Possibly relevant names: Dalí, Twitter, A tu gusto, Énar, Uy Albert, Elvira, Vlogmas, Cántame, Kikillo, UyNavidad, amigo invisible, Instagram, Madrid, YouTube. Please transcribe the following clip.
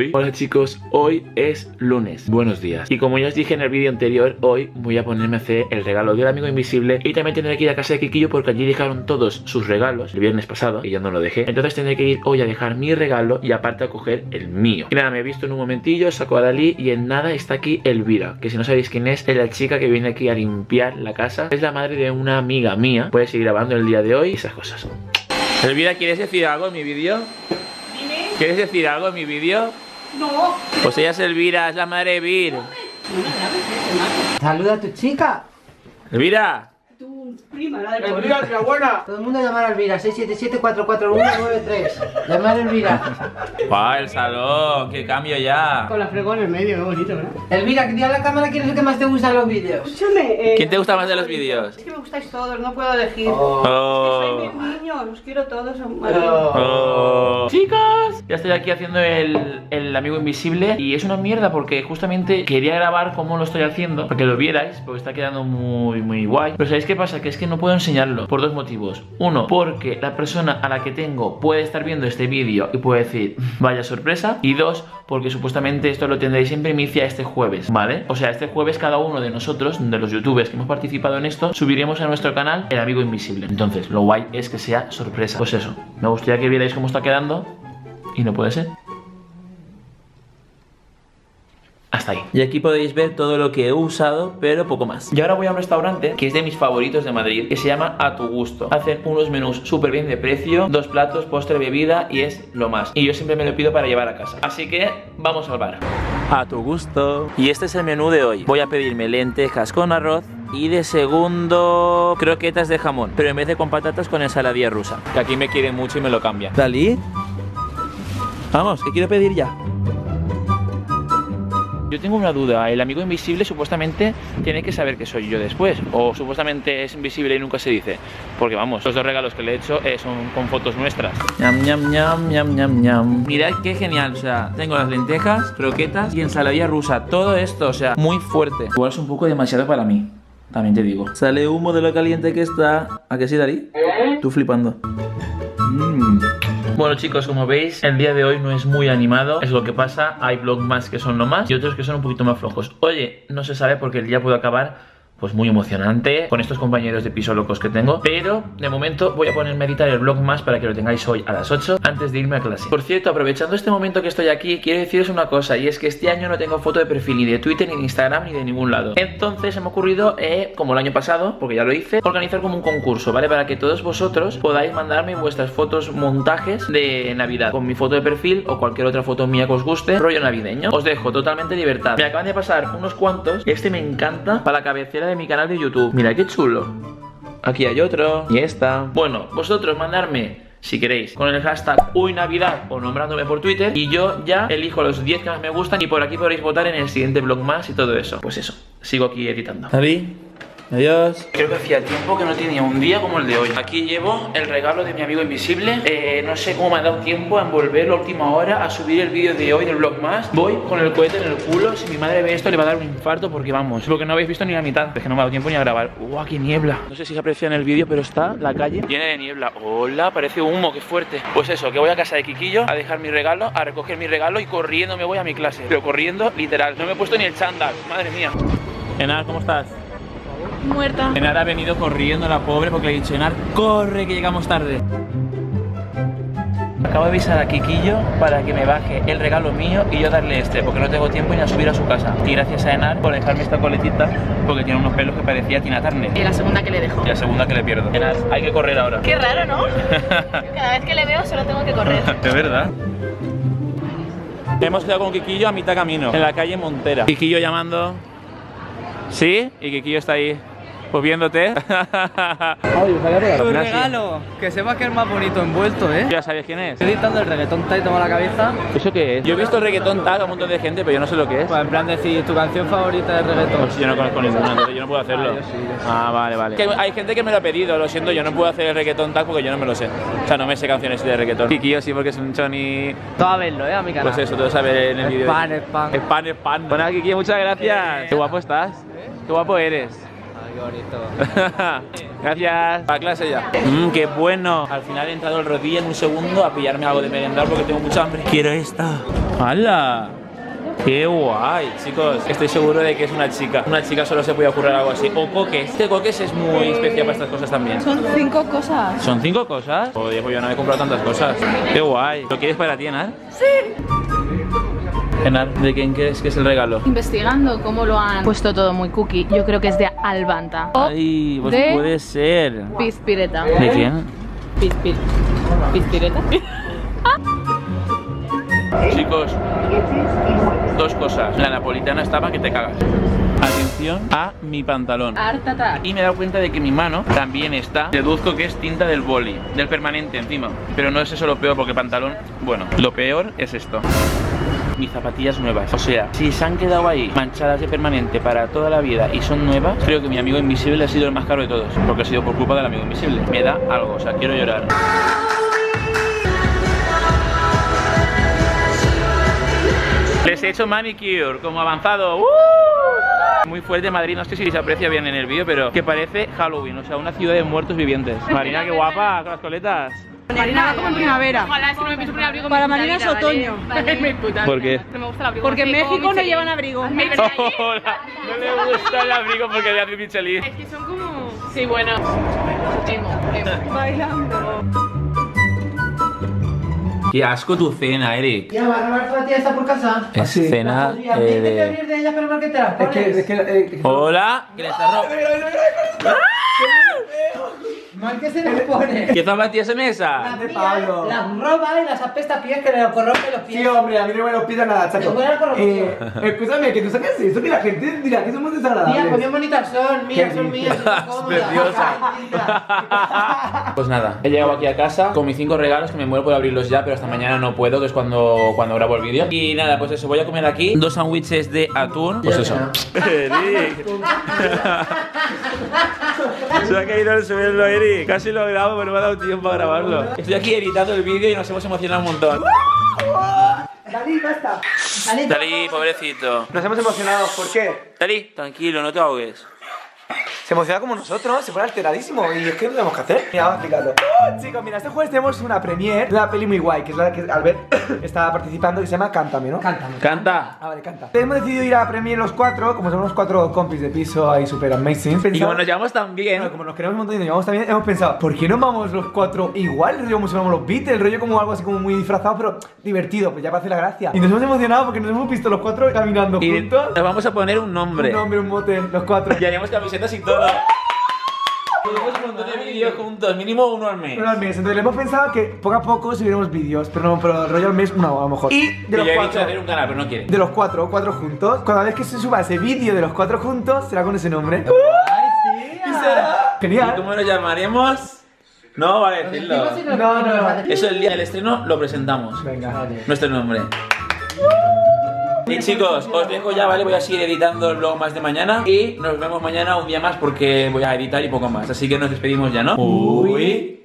Uy. Hola chicos, hoy es lunes. Buenos días. Y como ya os dije en el vídeo anterior, hoy voy a ponerme a hacer el regalo del amigo invisible. Y también tendré que ir a casa de Kikillo porque allí dejaron todos sus regalos el viernes pasado y yo no lo dejé. Entonces tendré que ir hoy a dejar mi regalo y aparte a coger el mío. Y nada, me he visto en un momentillo, saco a Dalí y en nada está aquí Elvira, que si no sabéis quién es la chica que viene aquí a limpiar la casa. Es la madre de una amiga mía. Puede seguir grabando el día de hoy y esas cosas. Elvira, ¿quieres decir algo en mi vídeo? Dime. ¿Quieres decir algo en mi vídeo? No. Pues ella es Elvira, es la madre de Vir. Saluda a tu chica. Elvira. Tu prima, la de Elvira, la buena. Todo el mundo llama a Elvira, 677-44193. Llamar a Elvira. ¡Guau, el salón! ¡Qué cambio ya! Con la fregona en el medio, qué bonito, ¿verdad? Elvira, que te da la cámara, ¿quién es el que más te gusta de los vídeos? Escúchame. ¿Quién te gusta más de los vídeos? Es que me gustáis todos, no puedo elegir. Oh. Es que soy bien niño, los quiero todos. Oh. ¡Chicos! Ya estoy aquí haciendo el amigo invisible y es una mierda porque justamente quería grabar cómo lo estoy haciendo para que lo vierais, porque está quedando muy guay. Pero ¿sabéis qué pasa? Que es que no puedo enseñarlo por dos motivos. Uno, porque la persona a la que tengo puede estar viendo este vídeo y puede decir, vaya sorpresa. Y dos, porque supuestamente esto lo tendréis en primicia este jueves, ¿vale? O sea, este jueves cada uno de nosotros, de los youtubers que hemos participado en esto, subiremos a nuestro canal el amigo invisible. Entonces, lo guay es que sea sorpresa. Pues eso, me gustaría que vierais cómo está quedando y no puede ser. Hasta ahí. Y aquí podéis ver todo lo que he usado, pero poco más. Y ahora voy a un restaurante que es de mis favoritos de Madrid, que se llama A Tu Gusto. Hacen unos menús súper bien de precio, 2 platos, postre, bebida y es lo más. Y yo siempre me lo pido para llevar a casa. Así que vamos al bar. A tu gusto. Y este es el menú de hoy. Voy a pedirme lentejas con arroz y de segundo croquetas de jamón, pero en vez de con patatas con ensaladilla rusa, que aquí me quieren mucho y me lo cambian. Dalí, vamos, que quiero pedir ya. Yo tengo una duda, el amigo invisible supuestamente tiene que saber que soy yo después, o supuestamente es invisible y nunca se dice, porque vamos, los 2 regalos que le he hecho son con fotos nuestras. Ñam, ñam, ñam, ñam, ñam, ñam. Mirad qué genial, o sea, tengo las lentejas, croquetas y ensaladilla rusa, todo esto, o sea, muy fuerte. Igual es un poco demasiado para mí, también te digo. Sale humo de lo caliente que está, ¿a que sí, Dalí? Tú flipando. Bueno chicos, como veis, el día de hoy no es muy animado, es lo que pasa, hay Vlogmas que son lo más y otros que son un poquito más flojos. Oye, no se sabe porque el día puede acabar pues muy emocionante con estos compañeros de piso locos que tengo, pero de momento voy a ponerme a editar el Vlogmas para que lo tengáis hoy a las 8 antes de irme a clase. Por cierto, aprovechando este momento que estoy aquí, quiero deciros una cosa, y es que este año no tengo foto de perfil ni de Twitter, ni de Instagram, ni de ningún lado. Entonces se me ha ocurrido, como el año pasado, porque ya lo hice, organizar como un concurso, ¿vale? Para que todos vosotros podáis mandarme vuestras fotos montajes de Navidad con mi foto de perfil o cualquier otra foto mía que os guste, rollo navideño. Os dejo totalmente libertad. Me acaban de pasar unos cuantos, este me encanta, para la cabecera de mi canal de YouTube. Mira qué chulo. Aquí hay otro. Y esta. Bueno, vosotros mandarme, si queréis, con el hashtag #UyNavidad o nombrándome por Twitter, y yo ya elijo los 10 que más me gustan, y por aquí podréis votar en el siguiente Vlogmas y todo eso. Pues eso, sigo aquí editando. David, adiós. Creo que hacía tiempo que no tenía un día como el de hoy. Aquí llevo el regalo de mi amigo invisible. No sé cómo me ha dado tiempo a envolverlo a última hora, a subir el vídeo de hoy del Vlogmas. Voy con el cohete en el culo. Si mi madre ve esto le va a dar un infarto porque vamos, lo que no habéis visto ni la mitad, es que no me ha dado tiempo ni a grabar. ¡Uah, qué niebla! No sé si se aprecia en el vídeo, pero está la calle llena de niebla. ¡Hola! Parece humo, qué fuerte. Pues eso, que voy a casa de Kikillo a dejar mi regalo, a recoger mi regalo y corriendo me voy a mi clase. Pero corriendo, literal. No me he puesto ni el chándal. Madre mía. Énar, ¿cómo estás? Muerta. Énar ha venido corriendo la pobre porque le he dicho, Énar, corre que llegamos tarde. Acabo de avisar a Kikillo para que me baje el regalo mío y yo darle este, porque no tengo tiempo ni a subir a su casa. Y gracias a Énar por dejarme esta coletita, porque tiene unos pelos que parecía Tina Turner. Y la segunda que le dejo. Y la segunda que le pierdo. Énar, hay que correr ahora. Qué raro, ¿no? Cada vez que le veo solo tengo que correr. Es verdad. Hemos quedado con Kikillo a mitad camino, en la calle Montera. Kikillo llamando. ¿Sí? Y Kikillo está ahí. Pues viéndote. Tu regalo, que sepas que es más bonito envuelto, ¿eh? Ya sabes quién es. Estoy editando el reggaetón tal y toma la cabeza. ¿Eso qué es? Yo he visto el reggaetón tal a un montón de gente, pero yo no sé lo que es. Pues en plan decir, tu canción favorita de reggaetón. Pues yo no conozco ninguna, entonces yo no puedo hacerlo. Ah, vale, vale. Que hay gente que me lo ha pedido, lo siento, yo no puedo hacer el reggaetón tal porque yo no me lo sé. O sea, no me sé canciones de reggaetón. Kikillo sí, porque es un choni. Todo a verlo, ¿eh? A mi canal. Pues eso, todo saber en el vídeo. Spam, spam. Spam, spam. Bueno, Kikillo, muchas gracias. Qué guapo estás. Qué guapo eres. Ay, qué bonito. Gracias. Para clase ya. Qué bueno. Al final he entrado el rodillo en un segundo a pillarme algo de merendar porque tengo mucha hambre. Quiero esta. ¡Hala! ¡Qué guay! Chicos, estoy seguro de que es una chica. Una chica solo se puede ocurrir algo así. O coques. Este coques es muy especial para estas cosas también. Son 5 cosas. ¿Son 5 cosas? Oye, pues yo no he comprado tantas cosas. ¡Qué guay! ¿Lo quieres para ti, Énar? ¡Sí! Énar, ¿de quién crees que es el regalo? Investigando cómo lo han puesto todo muy cookie. Yo creo que es de Albanta. Ay, pues de puede ser. Pizpireta. ¿De quién? Pizpireta. Chicos, dos cosas. La napolitana estaba que te cagas. Atención a mi pantalón. Artata. Y me he dado cuenta de que mi mano también está. Deduzco que es tinta del boli, del permanente encima. Pero no es eso lo peor, porque pantalón, bueno, lo peor es esto. Mis zapatillas nuevas, o sea, si se han quedado ahí manchadas de permanente para toda la vida y son nuevas, creo que mi amigo invisible ha sido el más caro de todos, porque ha sido por culpa del amigo invisible. Me da algo, o sea, quiero llorar. Les he hecho manicure, como avanzado. Muy fuerte Madrid, no sé si se aprecia bien en el vídeo, pero que parece Halloween, o sea, una ciudad de muertos vivientes. Marina, qué guapa, con las coletas. Marina va como en primavera. Ojalá, si no me pienso poner abrigo. Para Marina es otoño. Vale. ¿Por qué? No me gusta el abrigo. Porque en México no llevan abrigo. No le gusta el abrigo porque le hace Michelin. Es que son como... Sí, bueno. Emo. Bailando. Qué asco tu cena, Eric. Ya, Marfa, tía, está por casa. Es cena de... Hola. ¿Qué le estás robando? Mal que se les pone. ¿Qué zapatillas son esas? Las de Pablo. Las roba y las apesta pies, que le corrompe los pies. Sí, hombre, a mí no me los piden nada, chaco. Escúchame, que tú sabes eso, que la gente dirá que somos desagradables. Mira, pues bien bonitas son, mías, son mías, son cómodas. Preciosa. Pues nada, he llegado aquí a casa con mis 5 regalos, que me muero por abrirlos ya, pero hasta mañana no puedo, que es cuando grabo el vídeo. Y nada, pues eso, voy a comer aquí 2 sándwiches de atún. Pues eso. Eric. Se ha caído al suelo, Eric. Casi lo grabo, pero no me ha dado tiempo a grabarlo. Estoy aquí editando el vídeo y nos hemos emocionado un montón. Dalí, basta. Dalí, pobrecito. Nos hemos emocionado, ¿por qué? Dalí, tranquilo, no te ahogues. Se emociona como nosotros, se pone alteradísimo. ¿Y es que no tenemos que hacer? Mira, vamos a explicarlo. Chicos, mira, este jueves tenemos una premiere de una peli muy guay, que es la que Albert está participando, que se llama Cántame, ¿no? Cántame. Canta. Ah, vale, canta. Hemos decidido ir a la premiere los 4, como somos los 4 compis de piso ahí super amazing. Pensado, y como nos llevamos tan bien, bueno, como nos queremos un montón y nos llevamos también, hemos pensado, ¿por qué no vamos los 4 igual? El rollo como si vamos los Beatles, el rollo como algo así como muy disfrazado, pero divertido, pues ya para hacer la gracia. Y nos hemos emocionado porque nos hemos visto los 4 caminando y juntos. Nos vamos a poner un nombre. Un nombre, un mote, los 4. Y haríamos camisetas y todo. Subimos un montón de vídeos juntos, mínimo uno al mes. Uno al mes, entonces le hemos pensado que poco a poco subiéramos vídeos, pero no, pero rollo al mes, no, a lo mejor. Y de los 4, hacer un canal, pero no quiere. De los 4 juntos, cada vez que se suba ese vídeo de los 4 juntos, será con ese nombre. ¡Ay, tía! ¿Y será? Genial. ¿Y cómo lo llamaremos? No, vale, decirlo. No. Eso el día del estreno lo presentamos. Venga, vale. Nuestro nombre. Y chicos, os dejo ya, ¿vale? Voy a seguir editando el Vlogmas de mañana y nos vemos mañana un día más porque voy a editar y poco más. Así que nos despedimos ya, ¿no? Uy.